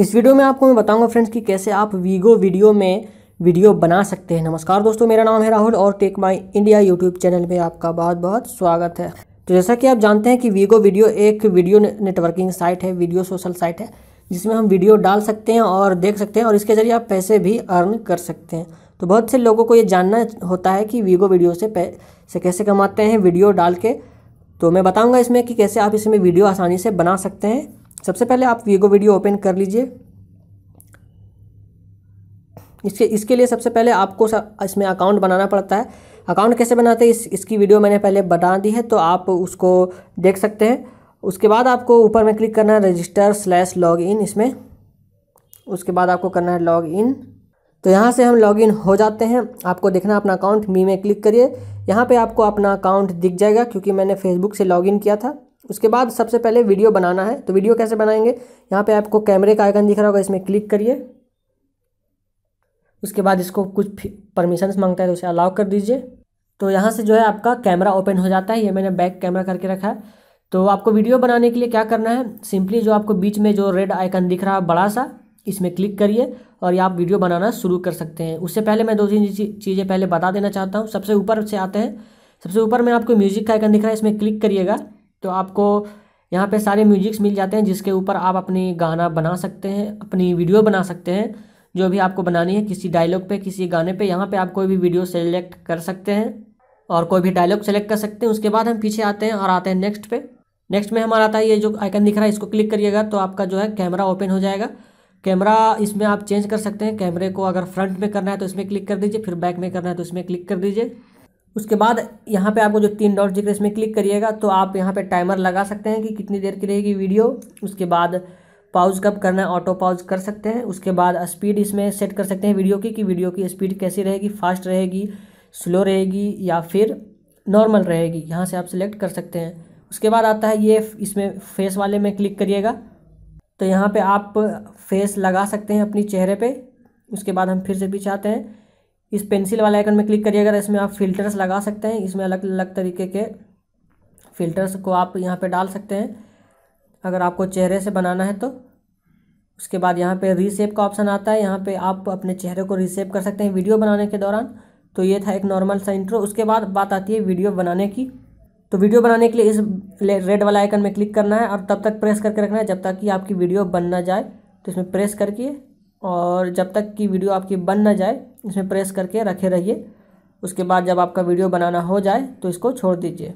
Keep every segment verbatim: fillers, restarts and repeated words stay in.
इस वीडियो में आपको मैं बताऊंगा फ्रेंड्स कि कैसे आप वीगो वीडियो में वीडियो बना सकते हैं। नमस्कार दोस्तों, मेरा नाम है राहुल और tech my India YouTube channel पे आपका बहुत बहुत स्वागत है। तो जैसा कि आप जानते हैं कि वीगो वीडियो एक वीडियो नेटवर्किंग साइट है, वीडियो सोशल साइट है, जिसमें हम वीडियो डाल सकते हैं और देख सकते हैं और इसके ज़रिए आप पैसे भी अर्न कर सकते हैं। तो बहुत से लोगों को ये जानना होता है कि वीगो वीडियो से पैसे कैसे कमाते हैं वीडियो डाल के। तो मैं बताऊँगा इसमें कि कैसे आप इसमें वीडियो आसानी से बना सकते हैं। सबसे पहले आप वीगो वीडियो ओपन कर लीजिए। इसके इसके लिए सबसे पहले आपको इसमें अकाउंट बनाना पड़ता है। अकाउंट कैसे बनाते हैं इस इसकी वीडियो मैंने पहले बना दी है, तो आप उसको देख सकते हैं। उसके बाद आपको ऊपर में क्लिक करना है रजिस्टर स्लैश लॉग इन, इसमें उसके बाद आपको करना है लॉग इन। तो यहाँ से हम लॉग इन हो जाते हैं। आपको देखना अपना अकाउंट, मी में क्लिक करिए, यहाँ पे आपको अपना अकाउंट दिख जाएगा क्योंकि मैंने फेसबुक से लॉग इन किया था। उसके बाद सबसे पहले वीडियो बनाना है। तो वीडियो कैसे बनाएंगे, यहाँ पे आपको कैमरे का आइकन दिख रहा होगा, इसमें क्लिक करिए। उसके बाद इसको कुछ परमिशंस मांगता है तो उसे अलाउ कर दीजिए। तो यहाँ से जो है आपका कैमरा ओपन हो जाता है। ये मैंने बैक कैमरा करके रखा है। तो आपको वीडियो बनाने के लिए क्या करना है, सिंपली जो आपको बीच में जो रेड आइकन दिख रहा है बड़ा सा, इसमें क्लिक करिए और ये आप वीडियो बनाना शुरू कर सकते हैं। उससे पहले मैं दो तीन चीज़ें पहले बता देना चाहता हूँ। सबसे ऊपर से आते हैं, सबसे ऊपर में आपको म्यूजिक का आइकन दिख रहा है, इसमें क्लिक करिएगा। तो आपको यहाँ पे सारे म्यूजिक्स मिल जाते हैं जिसके ऊपर आप अपनी गाना बना सकते हैं, अपनी वीडियो बना सकते हैं, जो भी आपको बनानी है, किसी डायलॉग पे, किसी गाने पे। यहाँ पे आप कोई भी वीडियो सेलेक्ट कर सकते हैं और कोई भी डायलॉग सेलेक्ट कर सकते हैं। उसके बाद हम पीछे आते हैं और आते हैं नेक्स्ट पे। नेक्स्ट में हमारा आता है ये जो आइकन दिख रहा है, इसको क्लिक करिएगा तो आपका जो है कैमरा ओपन हो जाएगा। कैमरा इसमें आप चेंज कर सकते हैं। कैमरे को अगर फ्रंट में करना है तो इसमें क्लिक कर दीजिए, फिर बैक में करना है तो इसमें क्लिक कर दीजिए। उसके बाद यहाँ पे आपको जो तीन डॉट दिख रहे हैं इसमें क्लिक करिएगा। तो आप यहाँ पे टाइमर लगा सकते हैं कि कितनी देर की रहेगी वीडियो। उसके बाद पॉज कब करना है, ऑटो पॉज कर सकते हैं। उसके बाद स्पीड इसमें सेट कर सकते हैं वीडियो की, कि वीडियो की स्पीड कैसी रहेगी, फास्ट रहेगी, स्लो रहेगी या फिर नॉर्मल रहेगी, यहाँ से आप सिलेक्ट कर सकते हैं। उसके बाद आता है ये, इसमें फेस वाले में क्लिक करिएगा तो यहाँ पे आप फेस लगा सकते हैं अपनी चेहरे पे। उसके बाद हम फिर से पीछे आते हैं, इस पेंसिल वाले आइकन में क्लिक करिएगा, इसमें आप फिल्टर्स लगा सकते हैं। इसमें अलग अलग तरीके के फिल्टर्स को आप यहाँ पे डाल सकते हैं अगर आपको चेहरे से बनाना है तो। उसके बाद यहाँ पे रीसेप का ऑप्शन आता है, यहाँ पे आप अपने चेहरे को रीसेप कर सकते हैं वीडियो बनाने के दौरान। तो ये था एक नॉर्मल सा इंट्रो। उसके बाद बात आती है वीडियो बनाने की। तो वीडियो बनाने के लिए इस रेड वाला आइकन में क्लिक करना है और तब तक प्रेस करके रखना है जब तक कि आपकी वीडियो बन ना जाए। तो इसमें प्रेस करके और जब तक कि वीडियो आपकी बन ना जाए इसमें प्रेस करके रखे रहिए। उसके बाद जब आपका वीडियो बनाना हो जाए तो इसको छोड़ दीजिए।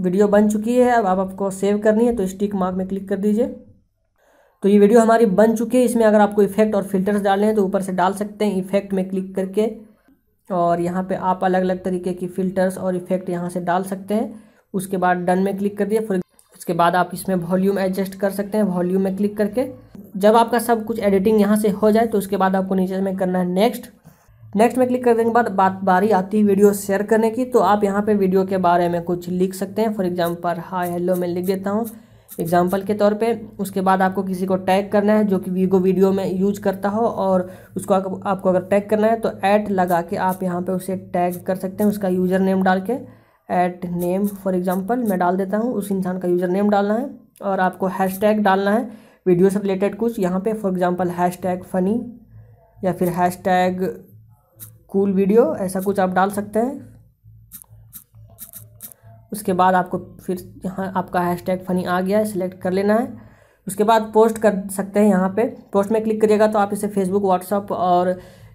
वीडियो बन चुकी है, अब आप आपको सेव करनी है तो स्टिक मार्क में क्लिक कर दीजिए। तो ये वीडियो हमारी बन चुकी है। इसमें अगर आपको इफेक्ट और फिल्टर्स डालने हैं तो ऊपर से डाल सकते हैं इफेक्ट में क्लिक करके, और यहाँ पे आप अलग अलग तरीके की फ़िल्टर्स और इफ़ेक्ट यहाँ से डाल सकते हैं। उसके बाद डन में क्लिक कर दिया। फिर उसके बाद आप इसमें वॉल्यूम एडजस्ट कर सकते हैं, वॉल्यूम में क्लिक करके। जब आपका सब कुछ एडिटिंग यहाँ से हो जाए तो उसके बाद आपको नीचे में करना है नेक्स्ट। नेक्स्ट में क्लिक करने के बाद बात बारी आती है वीडियो शेयर करने की। तो आप यहाँ पर वीडियो के बारे में कुछ लिख सकते हैं। फॉर एग्जाम्पल हाय हेलो मैं लिख देता हूँ एग्जाम्पल के तौर पे। उसके बाद आपको किसी को टैग करना है जो कि वीगो वीडियो में यूज करता हो, और उसको आपको अगर टैग करना है तो ऐट लगा के आप यहाँ पे उसे टैग कर सकते हैं, उसका यूज़र नेम डाल के। ऐट नेम फॉर एग्जांपल मैं डाल देता हूँ, उस इंसान का यूज़र नेम डालना है और आपको हैशटैग डालना है वीडियो से रिलेटेड कुछ यहाँ पर। फॉर एग्ज़ाम्पल हैशटैग फ़नी या फिर हैशटैग कूल वीडियो, ऐसा कुछ आप डाल सकते हैं। उसके बाद आपको फिर यहाँ आपका हैशटैग फ़नी आ गया है, सिलेक्ट कर लेना है। उसके बाद पोस्ट कर सकते हैं, यहाँ पे पोस्ट में क्लिक करिएगा तो आप इसे फेसबुक, व्हाट्सअप और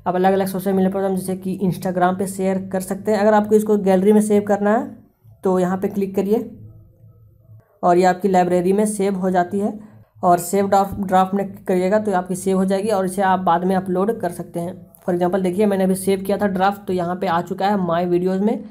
आप अलग अलग सोशल मीडिया प्लेटफॉर्म जैसे कि इंस्टाग्राम पे शेयर कर सकते हैं। अगर आपको इसको गैलरी में सेव करना है तो यहाँ पे क्लिक करिए और ये आपकी लाइब्रेरी में सेव हो जाती है, और सेव ड्राफ्ट ड्राफ्ट में करिएगा तो आपकी सेव हो जाएगी और इसे आप बाद में अपलोड कर सकते हैं। फॉर एग्जाम्पल देखिए मैंने अभी सेव किया था ड्राफ्ट, तो यहाँ पर आ चुका है माई वीडियोज़ में।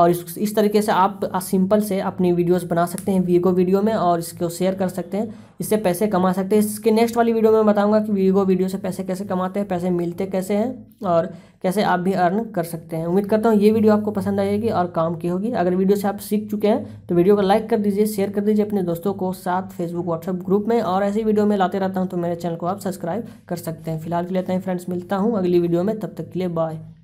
और इस इस तरीके से आप सिंपल से अपनी वीडियोस बना सकते हैं वीगो वीडियो में और इसको शेयर कर सकते हैं, इससे पैसे कमा सकते हैं। इसके नेक्स्ट वाली वीडियो में बताऊंगा कि वीगो वीडियो से पैसे कैसे कमाते हैं, पैसे मिलते कैसे हैं और कैसे आप भी अर्न कर सकते हैं। उम्मीद करता हूँ ये वीडियो आपको पसंद आएगी और काम की होगी। अगर वीडियो से आप सीख चुके हैं तो वीडियो को लाइक कर दीजिए, शेयर कर दीजिए अपने दोस्तों को साथ फेसबुक व्हाट्सअप ग्रुप में, और ऐसी वीडियो में लाते रहता हूँ तो मेरे चैनल को आप सब्सक्राइब कर सकते हैं। फिलहाल के लिए फ्रेंड्स मिलता हूँ अगली वीडियो में, तब तक के लिए बाय।